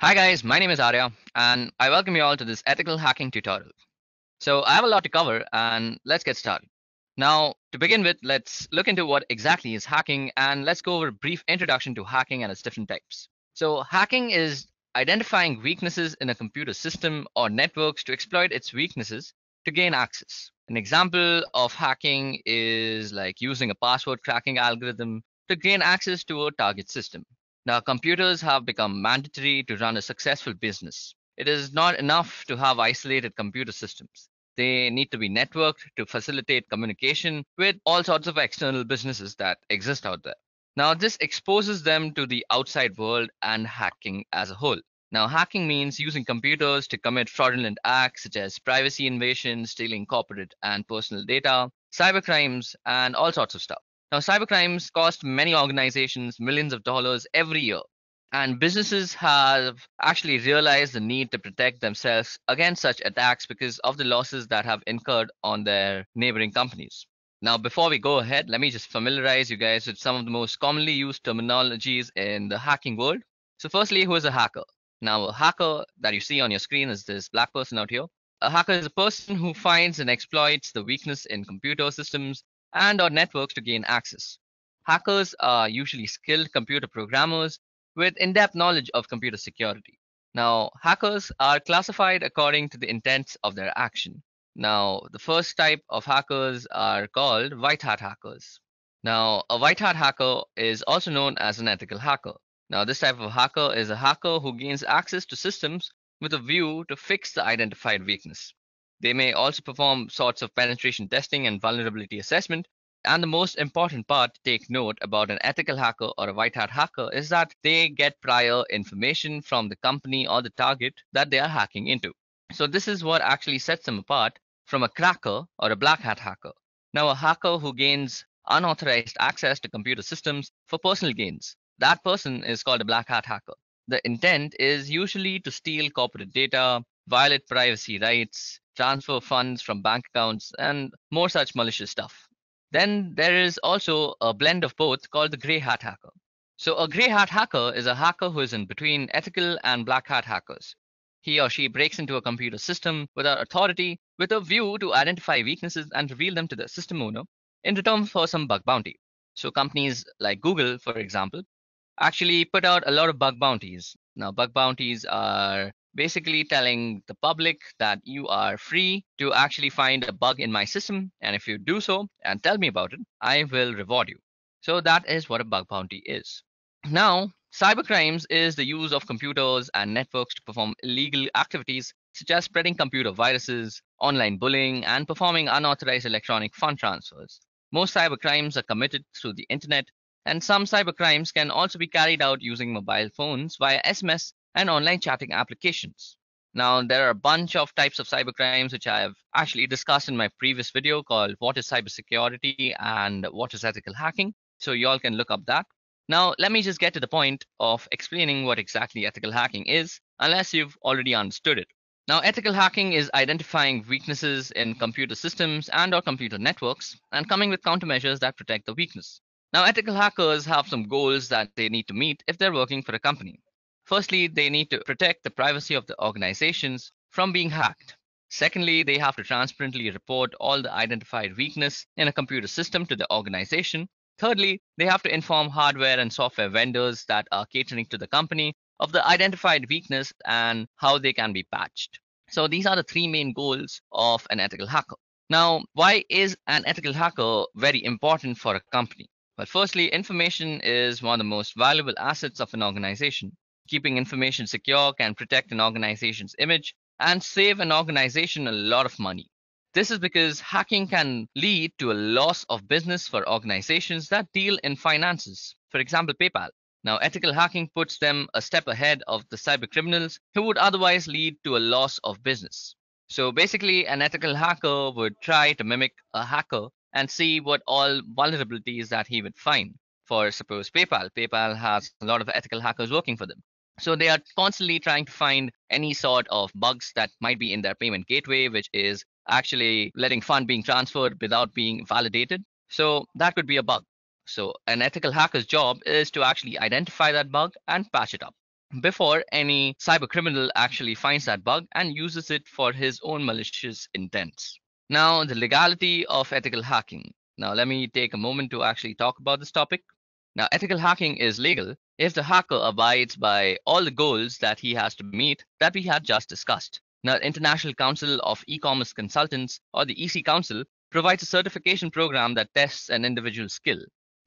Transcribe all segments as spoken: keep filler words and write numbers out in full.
Hi guys, my name is Arya, and I welcome you all to this ethical hacking tutorial. So I have a lot to cover, and let's get started. Now, to begin with, let's look into what exactly is hacking, and let's go over a brief introduction to hacking and its different types. So hacking is identifying weaknesses in a computer system or networks to exploit its weaknesses to gain access. An example of hacking is like using a password cracking algorithm to gain access to a target system. Now, computers have become mandatory to run a successful business. It is not enough to have isolated computer systems. They need to be networked to facilitate communication with all sorts of external businesses that exist out there. Now, this exposes them to the outside world and hacking as a whole. Now, hacking means using computers to commit fraudulent acts such as privacy invasion, stealing corporate and personal data, cybercrimes, and all sorts of stuff. Now, cybercrimes cost many organizations millions of dollars every year, and businesses have actually realized the need to protect themselves against such attacks because of the losses that have incurred on their neighboring companies. Now, before we go ahead, let me just familiarize you guys with some of the most commonly used terminologies in the hacking world. So firstly, who is a hacker? Now, a hacker that you see on your screen is this black person out here. A hacker is a person who finds and exploits the weakness in computer systems and or networks to gain access. Hackers are usually skilled computer programmers with in-depth knowledge of computer security. Now, hackers are classified according to the intents of their action. Now, the first type of hackers are called white hat hackers. Now, a white hat hacker is also known as an ethical hacker. Now, this type of hacker is a hacker who gains access to systems with a view to fix the identified weakness. They may also perform sorts of penetration testing and vulnerability assessment. And the most important part to take note about an ethical hacker or a white hat hacker is that they get prior information from the company or the target that they are hacking into. So this is what actually sets them apart from a cracker or a black hat hacker. Now, a hacker who gains unauthorized access to computer systems for personal gains, that person is called a black hat hacker. The intent is usually to steal corporate data, violate privacy rights, transfer funds from bank accounts, and more such malicious stuff. Then there is also a blend of both called the gray hat hacker. So a gray hat hacker is a hacker who is in between ethical and black hat hackers. He or she breaks into a computer system without authority with a view to identify weaknesses and reveal them to the system owner in return for some bug bounty. So companies like Google, for example, actually put out a lot of bug bounties. Now, bug bounties are basically telling the public that you are free to actually find a bug in my system, and if you do so and tell me about it, I will reward you. So that is what a bug bounty is. Now, cybercrimes is the use of computers and networks to perform illegal activities such as spreading computer viruses, online bullying, and performing unauthorized electronic fund transfers. Most cybercrimes are committed through the internet, and some cybercrimes can also be carried out using mobile phones via S M S and online chatting applications. Now, there are a bunch of types of cybercrimes which I have actually discussed in my previous video called What is Cybersecurity and What is Ethical Hacking? So you all can look up that. Now, let me just get to the point of explaining what exactly ethical hacking is, unless you've already understood it. Now, ethical hacking is identifying weaknesses in computer systems and or computer networks and coming with countermeasures that protect the weakness. Now, ethical hackers have some goals that they need to meet if they're working for a company. Firstly, they need to protect the privacy of the organizations from being hacked. Secondly, they have to transparently report all the identified weakness in a computer system to the organization. Thirdly, they have to inform hardware and software vendors that are catering to the company of the identified weakness and how they can be patched. So these are the three main goals of an ethical hacker. Now, why is an ethical hacker very important for a company? Well, firstly, information is one of the most valuable assets of an organization. Keeping information secure can protect an organization's image and save an organization a lot of money. This is because hacking can lead to a loss of business for organizations that deal in finances, for example, PayPal. Now, ethical hacking puts them a step ahead of the cyber criminals who would otherwise lead to a loss of business. So basically, an ethical hacker would try to mimic a hacker and see what all vulnerabilities that he would find. For suppose PayPal, PayPal has a lot of ethical hackers working for them. So they are constantly trying to find any sort of bugs that might be in their payment gateway, which is actually letting funds being transferred without being validated. So that could be a bug. So an ethical hacker's job is to actually identify that bug and patch it up. before any cyber criminal actually finds that bug and uses it for his own malicious intents. Now, the legality of ethical hacking. Now, let me take a moment to actually talk about this topic. Now, ethical hacking is legal if the hacker abides by all the goals that he has to meet that we had just discussed. Now, the International Council of E-Commerce Consultants, or the E C Council, provides a certification program that tests an individual skill.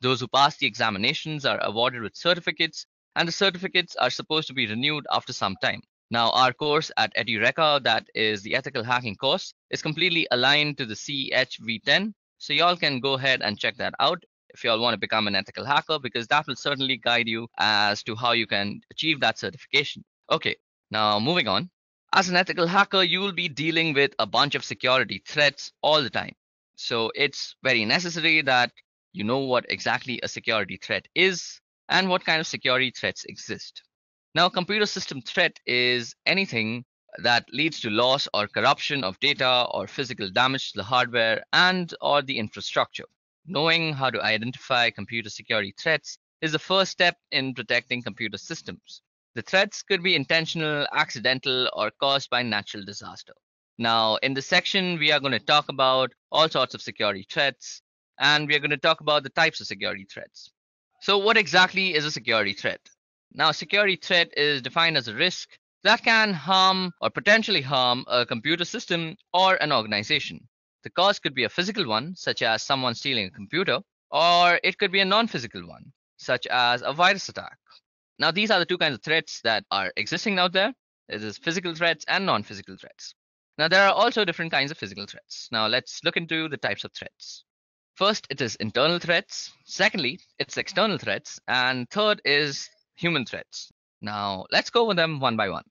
Those who pass the examinations are awarded with certificates, and the certificates are supposed to be renewed after some time. Now, our course at Edureka, that is the ethical hacking course, is completely aligned to the C E H V ten. So y'all can go ahead and check that out if y'all want to become an ethical hacker, because that will certainly guide you as to how you can achieve that certification. Okay, now moving on. As an ethical hacker, you will be dealing with a bunch of security threats all the time. So it's very necessary that you know what exactly a security threat is and what kind of security threats exist. Now, computer system threat is anything that leads to loss or corruption of data or physical damage to the hardware and or the infrastructure. Knowing how to identify computer security threats is the first step in protecting computer systems. The threats could be intentional, accidental, or caused by natural disaster. Now, in this section, we are going to talk about all sorts of security threats, and we are going to talk about the types of security threats. So what exactly is a security threat? Now, a security threat is defined as a risk that can harm or potentially harm a computer system or an organization. The cause could be a physical one, such as someone stealing a computer, or it could be a non-physical one, such as a virus attack. Now, these are the two kinds of threats that are existing out there. It is physical threats and non-physical threats. Now, there are also different kinds of physical threats. Now, let's look into the types of threats. First, it is internal threats. Secondly, it's external threats. And third is human threats. Now, let's go over them one by one.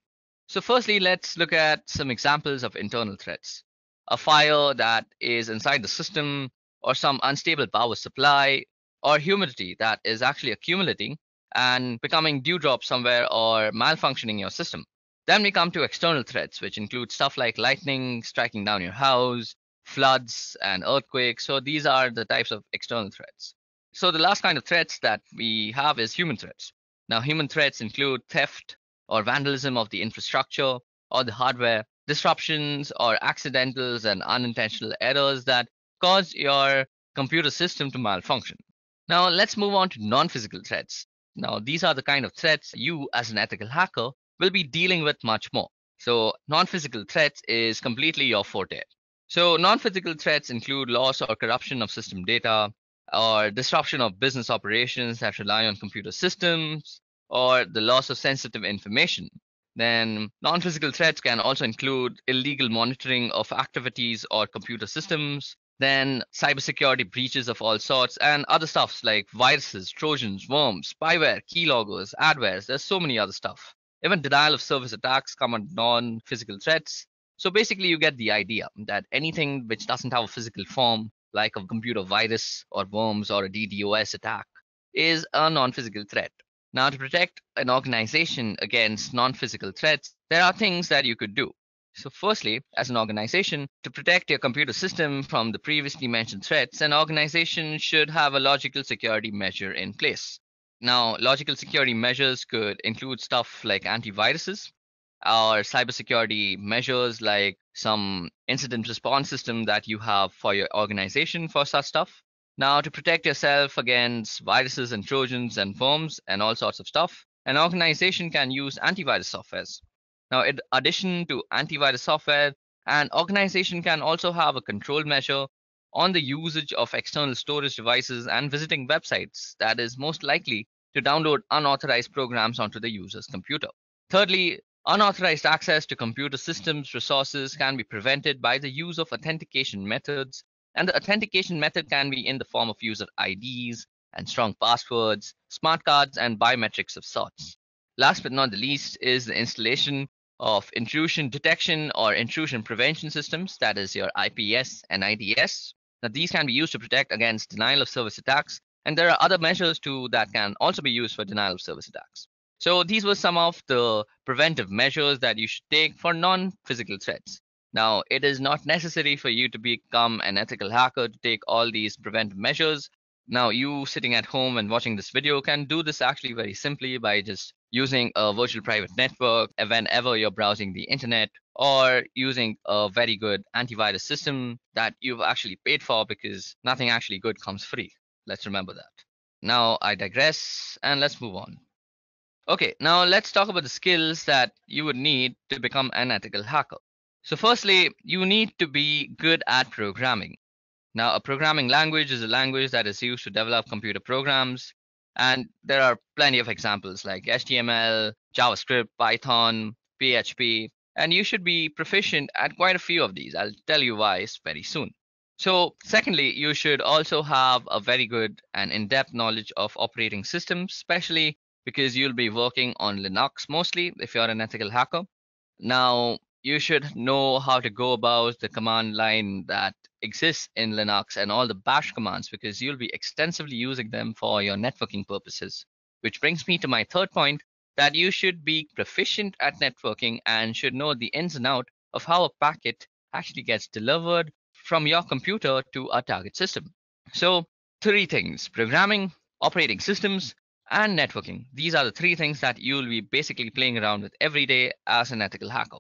So firstly, let's look at some examples of internal threats. A fire that is inside the system, or some unstable power supply, or humidity that is actually accumulating and becoming dewdrops somewhere or malfunctioning your system. Then we come to external threats, which include stuff like lightning striking down your house, floods, and earthquakes. So these are the types of external threats. So the last kind of threats that we have is human threats. Now, human threats include theft or vandalism of the infrastructure or the hardware, disruptions or accidentals and unintentional errors that cause your computer system to malfunction. Now, let's move on to non-physical threats. Now, these are the kind of threats you as an ethical hacker will be dealing with much more. So non-physical threats is completely your forte. So non-physical threats include loss or corruption of system data, or disruption of business operations that rely on computer systems, or the loss of sensitive information. Then non-physical threats can also include illegal monitoring of activities or computer systems, then cybersecurity breaches of all sorts, and other stuffs like viruses, trojans, worms, spyware, keyloggers, adwares. There's so many other stuff. Even denial of service attacks come under non-physical threats. So basically, you get the idea that anything which doesn't have a physical form, like a computer virus or worms or a DDoS attack, is a non-physical threat. Now, to protect an organization against non-physical threats, there are things that you could do. So firstly, as an organization, to protect your computer system from the previously mentioned threats, an organization should have a logical security measure in place. Now, logical security measures could include stuff like antiviruses, or cybersecurity measures like some incident response system that you have for your organization for such stuff. Now, to protect yourself against viruses and trojans and worms and all sorts of stuff, an organization can use antivirus softwares. Now, in addition to antivirus software, an organization can also have a control measure on the usage of external storage devices and visiting websites that is most likely to download unauthorized programs onto the user's computer. Thirdly, unauthorized access to computer systems resources can be prevented by the use of authentication methods, and the authentication method can be in the form of user I Ds and strong passwords, smart cards, and biometrics of sorts. Last but not the least is the installation of intrusion detection or intrusion prevention systems, that is your I P S and I D S. Now, these can be used to protect against denial of service attacks, and there are other measures too that can also be used for denial of service attacks. So these were some of the preventive measures that you should take for non-physical threats. Now, it is not necessary for you to become an ethical hacker to take all these preventive measures, Now, you sitting at home and watching this video can do this actually very simply by just using a virtual private network whenever you're browsing the internet, or using a very good antivirus system that you've actually paid for, because nothing actually good comes free. Let's remember that. Now I digress and let's move on. Okay, now let's talk about the skills that you would need to become an ethical hacker. So firstly, you need to be good at programming. Now, a programming language is a language that is used to develop computer programs. And there are plenty of examples like H T M L, JavaScript, Python, P H P, and you should be proficient at quite a few of these. I'll tell you why very soon. So secondly, you should also have a very good and in-depth knowledge of operating systems, especially because you'll be working on Linux mostly if you're an ethical hacker. Now, you should know how to go about the command line that exists in Linux and all the bash commands, because you'll be extensively using them for your networking purposes. Which brings me to my third point, that you should be proficient at networking and should know the ins and outs of how a packet actually gets delivered from your computer to a target system. So three things: programming, operating systems, and networking. These are the three things that you'll be basically playing around with every day as an ethical hacker.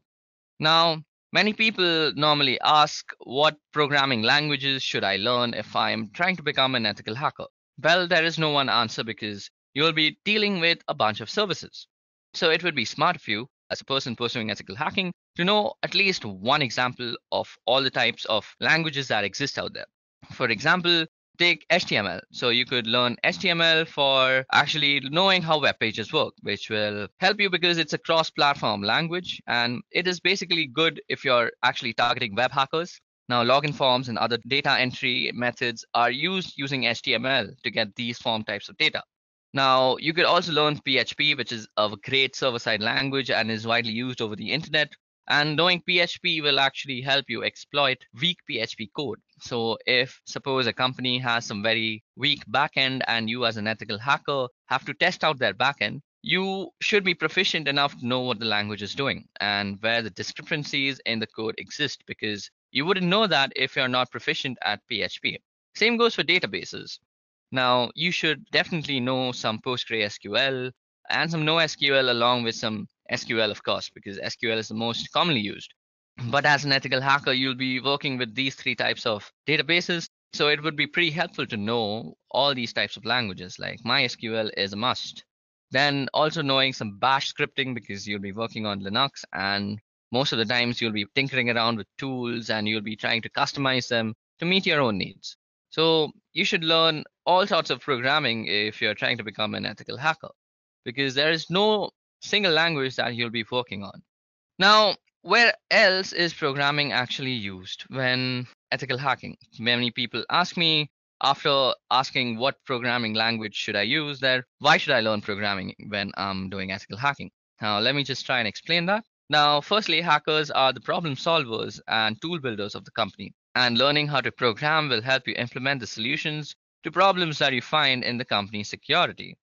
Now, many people normally ask, what programming languages should I learn if I'm trying to become an ethical hacker? Well, there is no one answer, because you'll be dealing with a bunch of services. So it would be smart of you, as a person pursuing ethical hacking, to know at least one example of all the types of languages that exist out there. For example, take H T M L. So you could learn H T M L for actually knowing how web pages work, which will help you because it's a cross-platform language, and it is basically good if you're actually targeting web hackers. Now, login forms and other data entry methods are used using H T M L to get these form types of data. Now, you could also learn P H P, which is a great server-side language and is widely used over the internet. And knowing P H P will actually help you exploit weak P H P code. So if, suppose, a company has some very weak backend and you as an ethical hacker have to test out their backend, you should be proficient enough to know what the language is doing and where the discrepancies in the code exist, because you wouldn't know that if you're not proficient at P H P. Same goes for databases. Now, you should definitely know some PostgreSQL and some NoSQL, along with some S Q L, of course, because S Q L is the most commonly used. But as an ethical hacker, you'll be working with these three types of databases. So it would be pretty helpful to know all these types of languages, like MySQL is a must. Then also knowing some bash scripting, because you'll be working on Linux. And most of the times you'll be tinkering around with tools and you'll be trying to customize them to meet your own needs. So you should learn all sorts of programming if you're trying to become an ethical hacker, because there is no single language that you'll be working on. Now, where else is programming actually used when ethical hacking? Many people ask me, after asking what programming language should I use, that why should I learn programming when I'm doing ethical hacking? Now, let me just try and explain that. Now, firstly, hackers are the problem solvers and tool builders of the company, and learning how to program will help you implement the solutions to problems that you find in the company's security.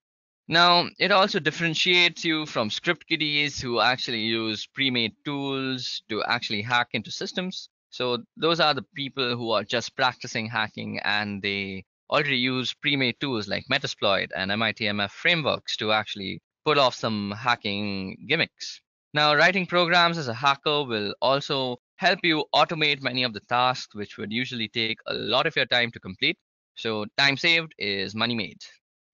Now, it also differentiates you from script kiddies who actually use pre-made tools to actually hack into systems. So those are the people who are just practicing hacking and they already use pre-made tools like Metasploit and M I T M F frameworks to actually pull off some hacking gimmicks. Now, writing programs as a hacker will also help you automate many of the tasks which would usually take a lot of your time to complete. So time saved is money made.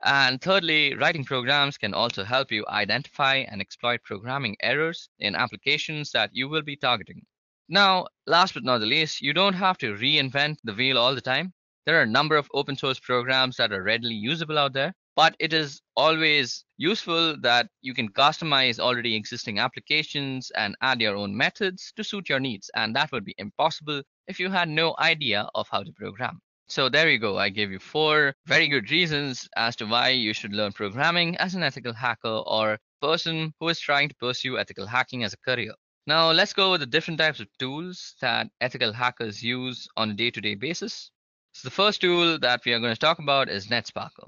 And thirdly, writing programs can also help you identify and exploit programming errors in applications that you will be targeting. Now, last but not the least, you don't have to reinvent the wheel all the time. There are a number of open source programs that are readily usable out there, but it is always useful that you can customize already existing applications and add your own methods to suit your needs. And that would be impossible if you had no idea of how to program. So there you go. I gave you four very good reasons as to why you should learn programming as an ethical hacker or person who is trying to pursue ethical hacking as a career. Now let's go over the different types of tools that ethical hackers use on a day-to-day basis. So the first tool that we are going to talk about is NetSparker.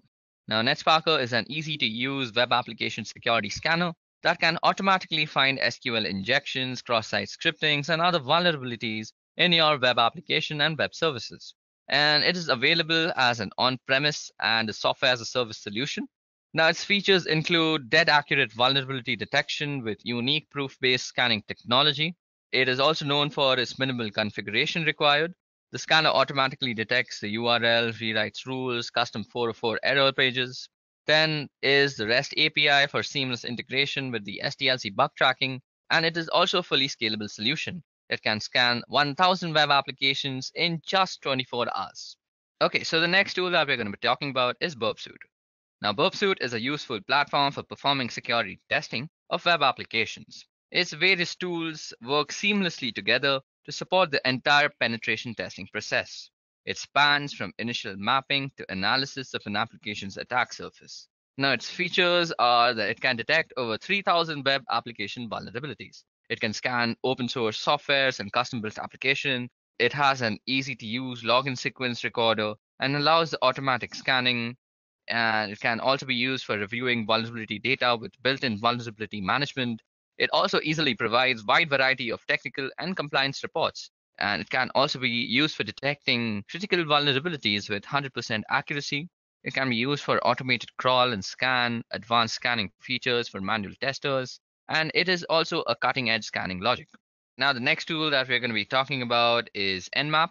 Now NetSparker is an easy-to-use web application security scanner that can automatically find S Q L injections, cross-site scriptings, and other vulnerabilities in your web application and web services. and it is available as an on-premise and a software as a service solution. Now, its features include dead accurate vulnerability detection with unique proof-based scanning technology. It is also known for its minimal configuration required. The scanner automatically detects the U R L, rewrites rules, custom four oh four error pages. Then is the REST A P I for seamless integration with the S D L C bug tracking, and it is also a fully scalable solution. It can scan one thousand web applications in just twenty-four hours. Okay, so the next tool that we're going to be talking about is Burp Suite. Now, Burp Suite is a useful platform for performing security testing of web applications. Its various tools work seamlessly together to support the entire penetration testing process. It spans from initial mapping to analysis of an application's attack surface. Now, its features are that it can detect over three thousand web application vulnerabilities. It can scan open source softwares and custom-built applications. It has an easy-to-use login sequence recorder and allows the automatic scanning. And it can also be used for reviewing vulnerability data with built-in vulnerability management. It also easily provides a wide variety of technical and compliance reports. And it can also be used for detecting critical vulnerabilities with one hundred percent accuracy. It can be used for automated crawl and scan, advanced scanning features for manual testers. And it is also a cutting-edge scanning logic. Now, the next tool that we're going to be talking about is Nmap.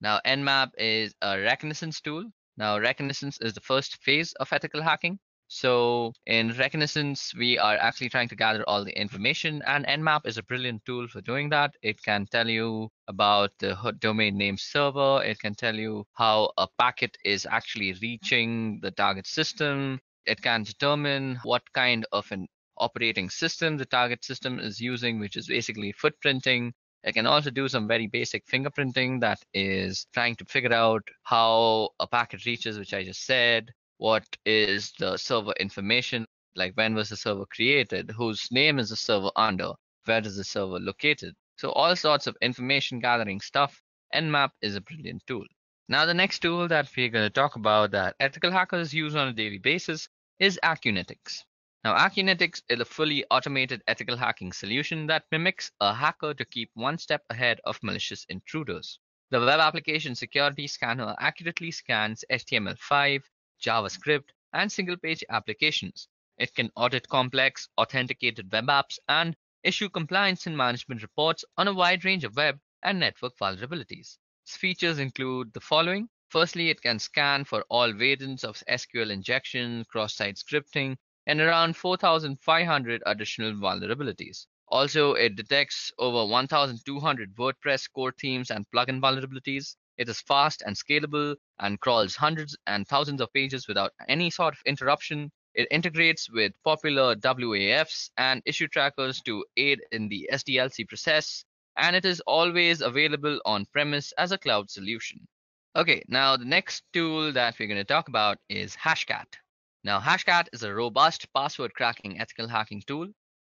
Now, Nmap is a reconnaissance tool. Now, reconnaissance is the first phase of ethical hacking. So in reconnaissance, we are actually trying to gather all the information, and Nmap is a brilliant tool for doing that. It can tell you about the domain name server. It can tell you how a packet is actually reaching the target system. It can determine what kind of an operating system the target system is using, which is basically footprinting. It can also do some very basic fingerprinting, that is trying to figure out how a packet reaches, which I just said, what is the server information, like when was the server created, whose name is the server under, where is the server located. So all sorts of information gathering stuff. Nmap is a brilliant tool. Now, the next tool that we're going to talk about that ethical hackers use on a daily basis is Acunetix. Now, Acunetix is a fully automated ethical hacking solution that mimics a hacker to keep one step ahead of malicious intruders. The web application security scanner accurately scans H T M L five, JavaScript, and single-page applications. It can audit complex, authenticated web apps and issue compliance and management reports on a wide range of web and network vulnerabilities. Its features include the following. Firstly, it can scan for all variants of S Q L injection, cross-site scripting, and around four thousand five hundred additional vulnerabilities. Also, it detects over one thousand two hundred WordPress core themes and plugin vulnerabilities. It is fast and scalable and crawls hundreds and thousands of pages without any sort of interruption. It integrates with popular W A Fs and issue trackers to aid in the S D L C process, and it is always available on-premise as a cloud solution. Okay, now the next tool that we're going to talk about is Hashcat. Now, Hashcat is a robust password cracking ethical hacking tool.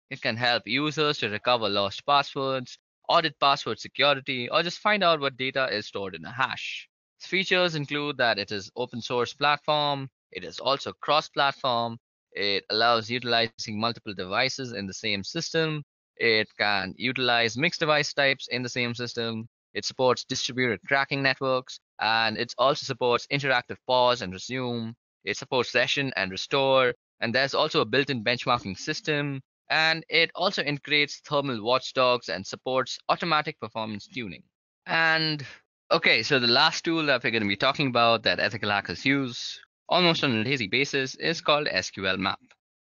It can help users to recover lost passwords, audit password security, or just find out what data is stored in a hash. Its features include that it is open source platform. It is also cross-platform. It allows utilizing multiple devices in the same system. It can utilize mixed device types in the same system. It supports distributed cracking networks, and it also supports interactive pause and resume. It supports session and restore, and there's also a built-in benchmarking system, and it also integrates thermal watchdogs and supports automatic performance tuning. And okay, so the last tool that we're going to be talking about that ethical hackers use almost on a daily basis is called S Q L Map.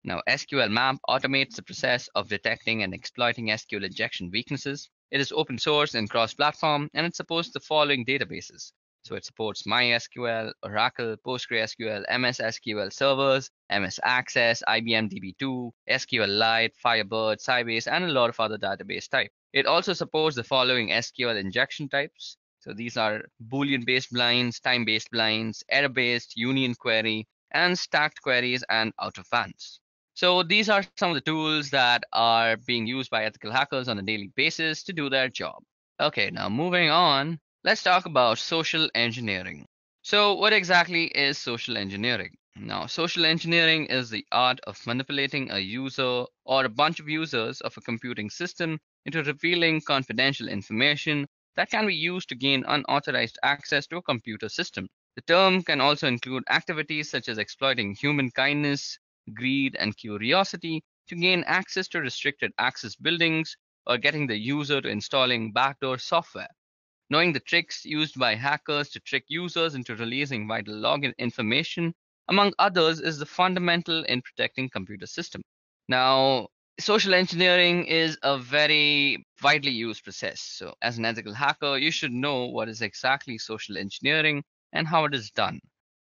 Now, S Q L Map automates the process of detecting and exploiting S Q L injection weaknesses. It is open source and cross-platform, and it supports the following databases. So it supports MySQL, Oracle, PostgreSQL, M S S Q L servers, M S Access, I B M D B two, SQLite, Firebird, Sybase, and a lot of other database types. It also supports the following S Q L injection types. So these are Boolean-based blinds, time-based blinds, error-based, union query, and stacked queries and out-of-bounds. So these are some of the tools that are being used by ethical hackers on a daily basis to do their job. Okay, now moving on. Let's talk about social engineering. So what exactly is social engineering? Now, social engineering is the art of manipulating a user or a bunch of users of a computing system into revealing confidential information that can be used to gain unauthorized access to a computer system. The term can also include activities such as exploiting human kindness, greed, and curiosity to gain access to restricted access buildings or getting the user to installing backdoor software. Knowing the tricks used by hackers to trick users into releasing vital login information, among others, is the fundamental in protecting computer systems. Now, social engineering is a very widely used process. So as an ethical hacker, you should know what is exactly social engineering and how it is done.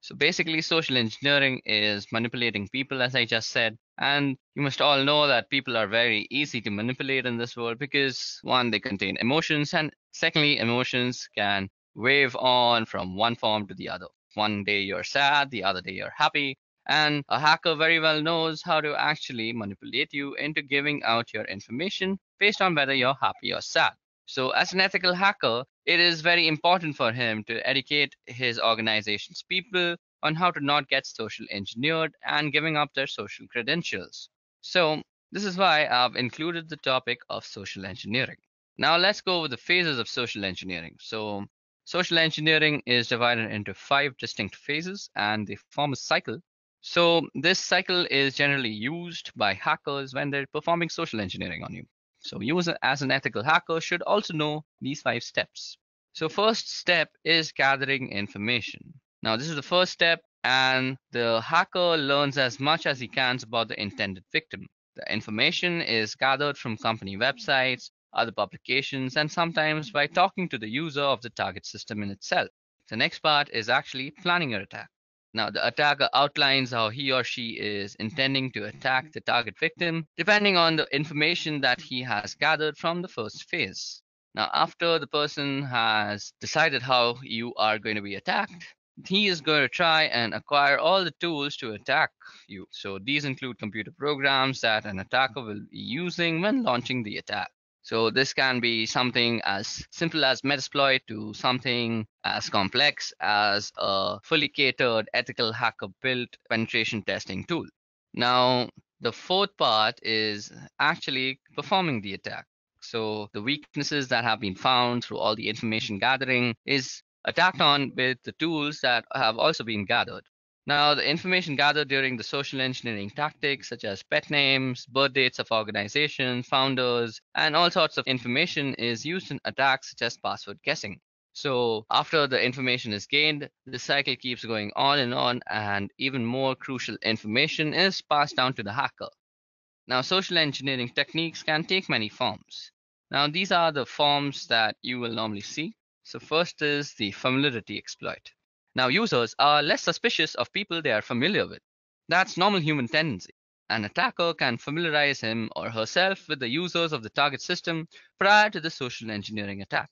So basically, social engineering is manipulating people, as I just said. And you must all know that people are very easy to manipulate in this world because, one, they contain emotions, and secondly, emotions can wave on from one form to the other. One day you're sad, the other day you're happy. And a hacker very well knows how to actually manipulate you into giving out your information based on whether you're happy or sad. So as an ethical hacker, it is very important for him to educate his organization's people on how to not get social engineered and giving up their social credentials. So this is why I've included the topic of social engineering. Now let's go over the phases of social engineering. So social engineering is divided into five distinct phases and they form a cycle. So this cycle is generally used by hackers when they're performing social engineering on you. So you as an ethical hacker should also know these five steps. So first step is gathering information. Now this is the first step and the hacker learns as much as he can about the intended victim. The information is gathered from company websites, other publications, and sometimes by talking to the user of the target system in itself. The next part is actually planning your attack. Now the attacker outlines how he or she is intending to attack the target victim, depending on the information that he has gathered from the first phase. Now after the person has decided how you are going to be attacked, he is going to try and acquire all the tools to attack you. So these include computer programs that an attacker will be using when launching the attack. So this can be something as simple as Metasploit to something as complex as a fully catered ethical hacker-built penetration testing tool. Now, the fourth part is actually performing the attack. So the weaknesses that have been found through all the information gathering is attacked on with the tools that have also been gathered. Now, the information gathered during the social engineering tactics, such as pet names, birth dates of organizations, founders, and all sorts of information is used in attacks such as password guessing. So after the information is gained, the cycle keeps going on and on, and even more crucial information is passed down to the hacker. Now, social engineering techniques can take many forms. Now, these are the forms that you will normally see. So first is the familiarity exploit. Now, users are less suspicious of people they are familiar with. That's normal human tendency. An attacker can familiarize him or herself with the users of the target system prior to the social engineering attack.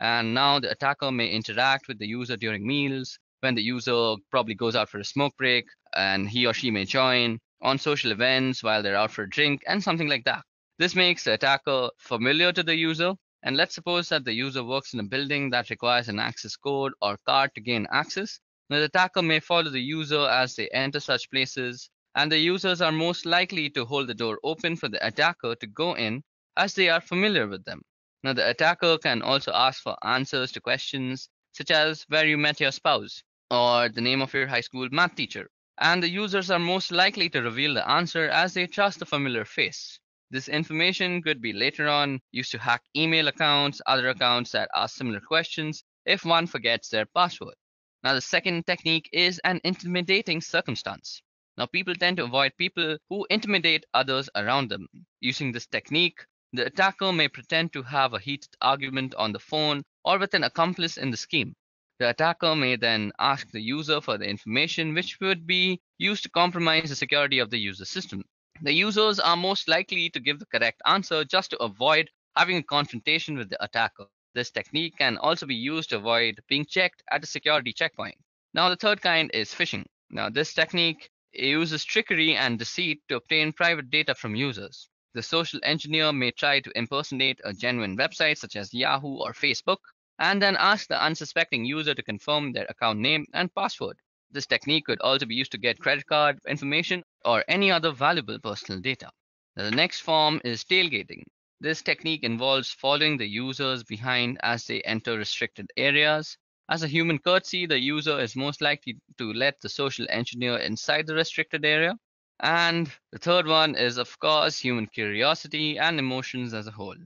And now the attacker may interact with the user during meals, when the user probably goes out for a smoke break, and he or she may join on social events while they're out for a drink and something like that. This makes the attacker familiar to the user. And let's suppose that the user works in a building that requires an access code or card to gain access. Now, the attacker may follow the user as they enter such places, and the users are most likely to hold the door open for the attacker to go in as they are familiar with them. Now, the attacker can also ask for answers to questions such as where you met your spouse or the name of your high school math teacher. And the users are most likely to reveal the answer as they trust the familiar face. This information could be later on used to hack email accounts, other accounts that ask similar questions if one forgets their password. Now, the second technique is an intimidating circumstance. Now, people tend to avoid people who intimidate others around them. Using this technique, the attacker may pretend to have a heated argument on the phone or with an accomplice in the scheme. The attacker may then ask the user for the information which would be used to compromise the security of the user system. The users are most likely to give the correct answer just to avoid having a confrontation with the attacker. This technique can also be used to avoid being checked at a security checkpoint. Now, the third kind is phishing. Now, this technique uses trickery and deceit to obtain private data from users. The social engineer may try to impersonate a genuine website such as Yahoo or Facebook, and then ask the unsuspecting user to confirm their account name and password. This technique could also be used to get credit card information or any other valuable personal data. Now, the next form is tailgating. This technique involves following the users behind as they enter restricted areas. As a human courtesy, the user is most likely to let the social engineer inside the restricted area. And the third one is, of course, human curiosity and emotions as a whole.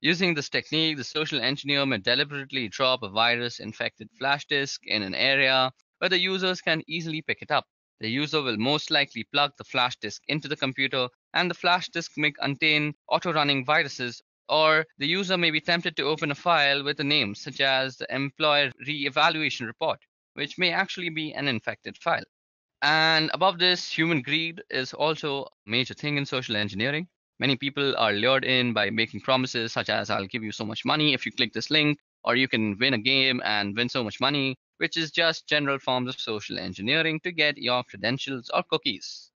Using this technique, the social engineer may deliberately drop a virus-infected flash disk in an area where the users can easily pick it up. The user will most likely plug the flash disk into the computer, and the flash disk may contain auto-running viruses, or the user may be tempted to open a file with a name, such as the employer re-evaluation report, which may actually be an infected file. And above this, human greed is also a major thing in social engineering. Many people are lured in by making promises such as, I'll give you so much money if you click this link, or you can win a game and win so much money, which is just general forms of social engineering to get your credentials or cookies.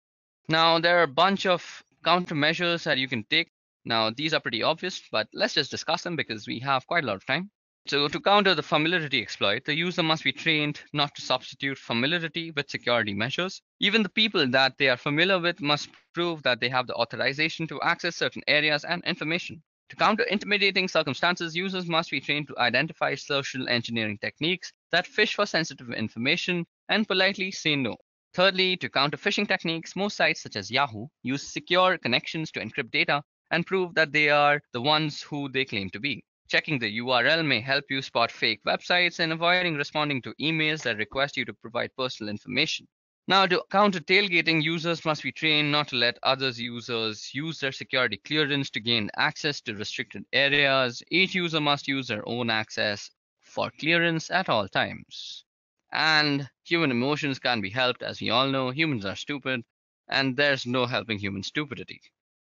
Now, there are a bunch of countermeasures that you can take. Now, these are pretty obvious, but let's just discuss them because we have quite a lot of time. So to counter the familiarity exploit, the user must be trained not to substitute familiarity with security measures. Even the people that they are familiar with must prove that they have the authorization to access certain areas and information. To counter intimidating circumstances, users must be trained to identify social engineering techniques that fish for sensitive information and politely say no. Thirdly, to counter phishing techniques, most sites such as Yahoo use secure connections to encrypt data and prove that they are the ones who they claim to be. Checking the U R L may help you spot fake websites and avoiding responding to emails that request you to provide personal information. Now, to counter tailgating, users must be trained not to let other users use their security clearance to gain access to restricted areas. Each user must use their own access for clearance at all times. And human emotions can't be helped. As we all know, humans are stupid, and there's no helping human stupidity.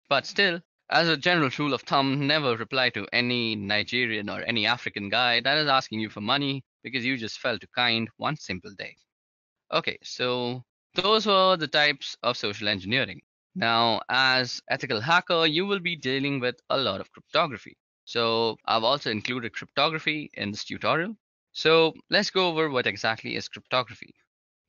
But still, as a general rule of thumb, never reply to any Nigerian or any African guy that is asking you for money because you just felt too kind one simple day. Okay, so those were the types of social engineering. Now, as ethical hacker, you will be dealing with a lot of cryptography. So I've also included cryptography in this tutorial. So let's go over what exactly is cryptography.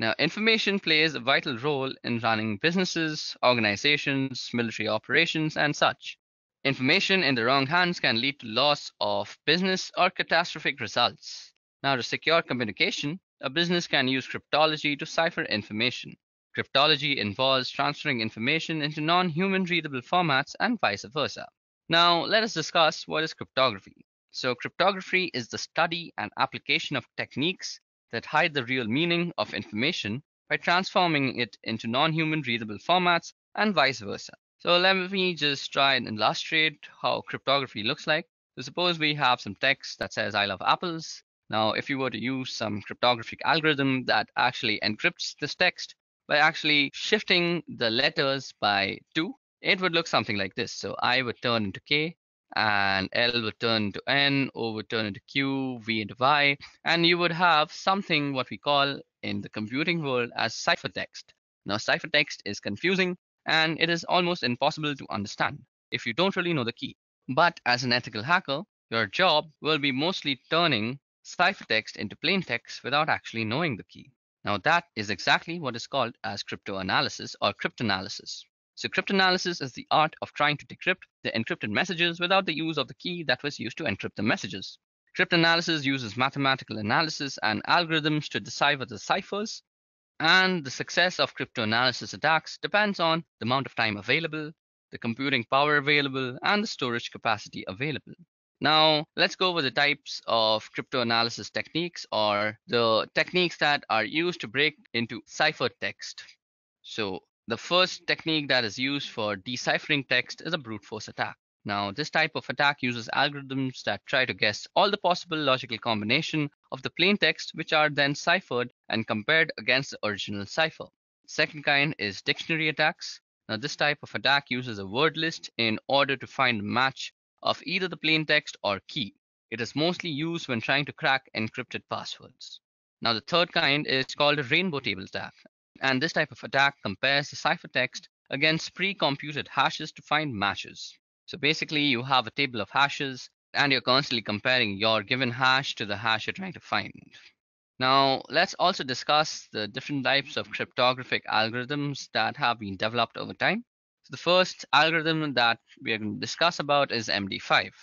Now, information plays a vital role in running businesses, organizations, military operations, and such. Information in the wrong hands can lead to loss of business or catastrophic results. Now, to secure communication, a business can use cryptology to cipher information. Cryptology involves transferring information into non-human readable formats and vice versa. Now, let us discuss what is cryptography. So, cryptography is the study and application of techniques that hide the real meaning of information by transforming it into non-human readable formats and vice versa. So let me just try and illustrate how cryptography looks like. So suppose we have some text that says, I love apples. Now, if you were to use some cryptographic algorithm that actually encrypts this text by actually shifting the letters by two, it would look something like this. So I would turn into K, and L would turn into N, O would turn into Q, V into Y, and you would have something what we call in the computing world as ciphertext. Now, ciphertext is confusing, and it is almost impossible to understand if you don't really know the key. But as an ethical hacker, your job will be mostly turning ciphertext into plain text without actually knowing the key. Now, that is exactly what is called as cryptoanalysis or cryptanalysis. So cryptanalysis is the art of trying to decrypt the encrypted messages without the use of the key that was used to encrypt the messages. Cryptanalysis uses mathematical analysis and algorithms to decipher the ciphers, and the success of cryptanalysis attacks depends on the amount of time available, the computing power available, and the storage capacity available. Now, let's go over the types of cryptanalysis techniques, or the techniques that are used to break into ciphertext. So the first technique that is used for deciphering text is a brute force attack. Now, this type of attack uses algorithms that try to guess all the possible logical combination of the plain text, which are then ciphered and compared against the original cipher. Second kind is dictionary attacks. Now, this type of attack uses a word list in order to find a match of either the plain text or key. It is mostly used when trying to crack encrypted passwords. Now, the third kind is called a rainbow table attack. And this type of attack compares the ciphertext against pre-computed hashes to find matches. So basically, you have a table of hashes, and you're constantly comparing your given hash to the hash you're trying to find. Now, let's also discuss the different types of cryptographic algorithms that have been developed over time. So the first algorithm that we are going to discuss about is M D five.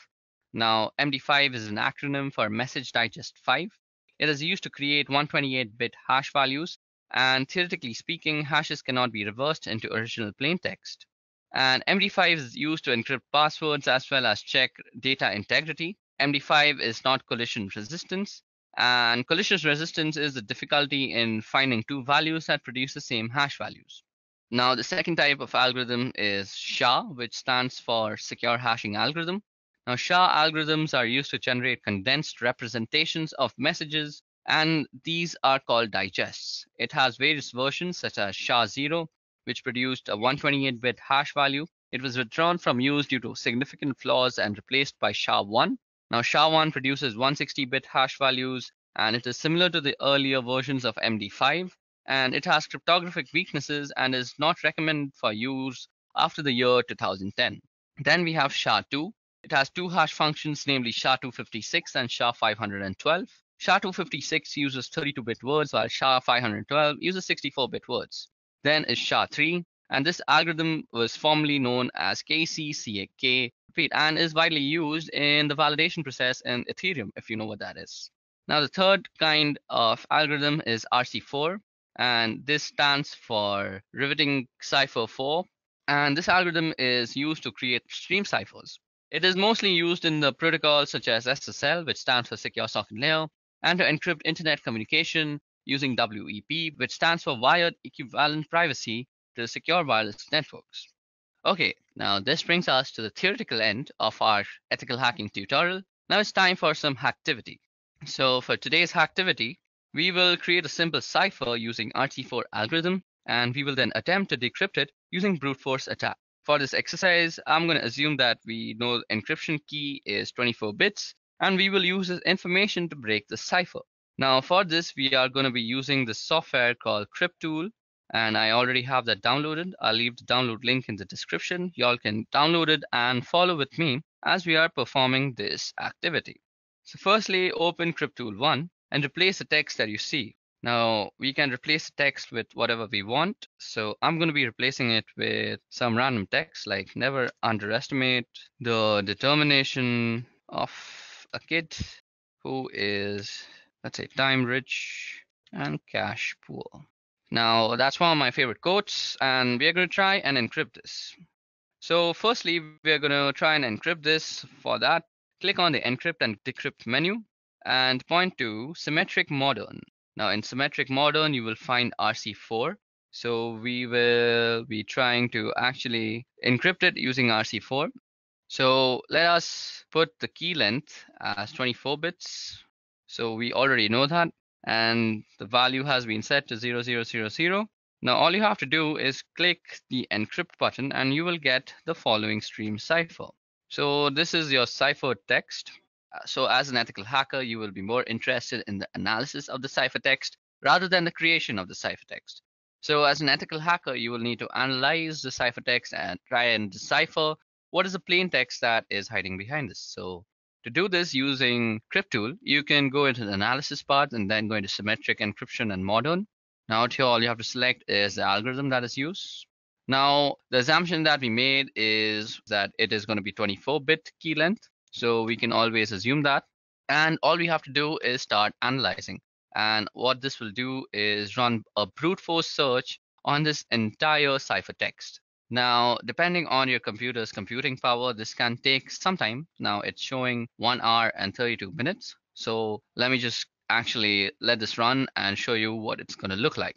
Now, M D five is an acronym for Message Digest five. It is used to create one twenty-eight bit hash values, and theoretically speaking, hashes cannot be reversed into original plain text. And M D five is used to encrypt passwords as well as check data integrity. M D five is not collision resistant, and collision resistance is the difficulty in finding two values that produce the same hash values. Now, the second type of algorithm is S H A, which stands for Secure Hashing Algorithm. Now, S H A algorithms are used to generate condensed representations of messages, and these are called digests. It has various versions such as S H A zero, which produced a one twenty-eight bit hash value. It was withdrawn from use due to significant flaws and replaced by S H A one. Now, S H A one produces one sixty bit hash values, and it is similar to the earlier versions of M D five, and it has cryptographic weaknesses and is not recommended for use after the year two thousand ten. Then we have S H A two. It has two hash functions, namely S H A two fifty-six and S H A five twelve. S H A two fifty-six uses thirty-two bit words, while S H A five twelve uses sixty-four bit words. Then is S H A three, and this algorithm was formerly known as K C C A K. And is widely used in the validation process in Ethereum, if you know what that is. Now, the third kind of algorithm is R C four, and this stands for Riveting Cipher four, and this algorithm is used to create stream ciphers. It is mostly used in the protocols such as S S L, which stands for Secure Socket Layer, and to encrypt internet communication using W E P, which stands for Wired Equivalent Privacy to Secure Wireless Networks. Okay, now this brings us to the theoretical end of our ethical hacking tutorial. Now it's time for some hacktivity. So for today's hacktivity, we will create a simple cipher using R C four algorithm, and we will then attempt to decrypt it using brute force attack. For this exercise, I'm going to assume that we know the encryption key is twenty-four bits, and we will use this information to break the cipher. Now for this, we are going to be using the software called Cryptool, and I already have that downloaded. I'll leave the download link in the description. Y'all can download it and follow with me as we are performing this activity. So firstly, open Cryptool one and replace the text that you see. Now, we can replace the text with whatever we want. So I'm going to be replacing it with some random text, like never underestimate the determination of a kid who is, let's say, time rich and cash poor. Now, that's one of my favorite quotes, and we're going to try and encrypt this. So firstly, we're going to try and encrypt this. For that, click on the Encrypt and Decrypt menu and point to Symmetric Modern. Now, in Symmetric Modern, you will find R C four. So we will be trying to actually encrypt it using R C four. So let us put the key length as twenty-four bits. So we already know that, and the value has been set to zero zero zero zero. Now all you have to do is click the encrypt button and you will get the following stream cipher. So this is your cipher text. So as an ethical hacker, you will be more interested in the analysis of the ciphertext rather than the creation of the ciphertext. So as an ethical hacker, you will need to analyze the ciphertext and try and decipher what is the plain text that is hiding behind this. So to do this using Cryptool, you can go into the analysis part and then go into symmetric encryption and modern. Now out here, all you have to select is the algorithm that is used. Now, the assumption that we made is that it is going to be twenty-four bit key length. So we can always assume that. And all we have to do is start analyzing. And what this will do is run a brute force search on this entire ciphertext. Now, depending on your computer's computing power, this can take some time. Now it's showing one hour and thirty-two minutes. So let me just actually let this run and show you what it's going to look like.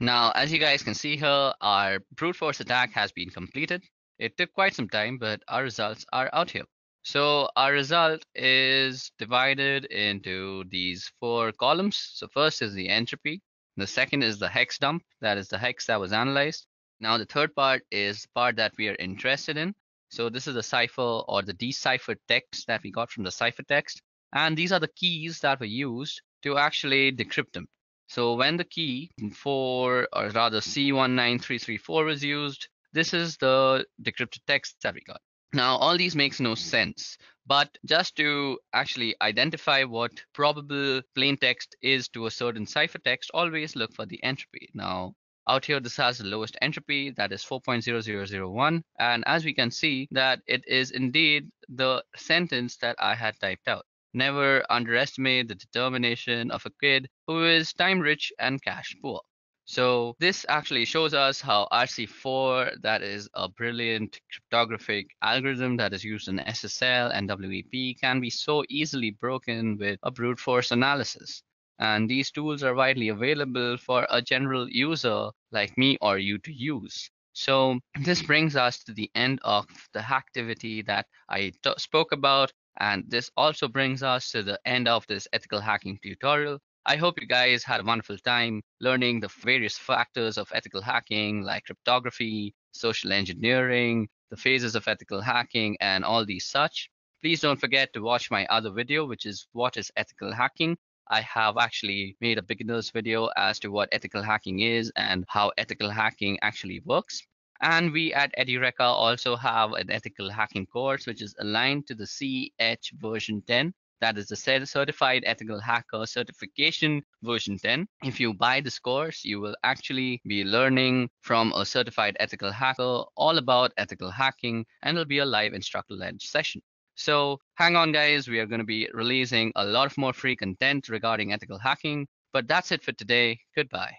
Now, as you guys can see here, our brute force attack has been completed. It took quite some time, but our results are out here. So our result is divided into these four columns. So first is the entropy. The second is the hex dump. That is the hex that was analyzed. Now the third part is the part that we are interested in. So this is the cipher or the deciphered text that we got from the ciphertext. And these are the keys that were used to actually decrypt them. So when the key for, or rather C one nine three three four was used, this is the decrypted text that we got. Now, all these makes no sense, but just to actually identify what probable plain text is to a certain ciphertext, always look for the entropy. Now, out here, this has the lowest entropy, that is four point zero zero zero one. And as we can see that it is indeed the sentence that I had typed out. Never underestimate the determination of a kid who is time rich and cash poor. So this actually shows us how R C four, that is a brilliant cryptographic algorithm that is used in S S L and W E P, can be so easily broken with a brute force analysis. And these tools are widely available for a general user like me or you to use. So this brings us to the end of the hacktivity that I spoke about. And this also brings us to the end of this ethical hacking tutorial. I hope you guys had a wonderful time learning the various factors of ethical hacking, like cryptography, social engineering, the phases of ethical hacking, and all these such. Please don't forget to watch my other video, which is What is Ethical Hacking? I have actually made a beginner's video as to what ethical hacking is and how ethical hacking actually works. And we at Edureka also have an ethical hacking course, which is aligned to the C E H version ten. That is the Certified Ethical Hacker Certification version ten. If you buy this course, you will actually be learning from a certified ethical hacker all about ethical hacking, and it'll be a live instructor-led session. So hang on, guys. We are going to be releasing a lot of more free content regarding ethical hacking. But that's it for today. Goodbye.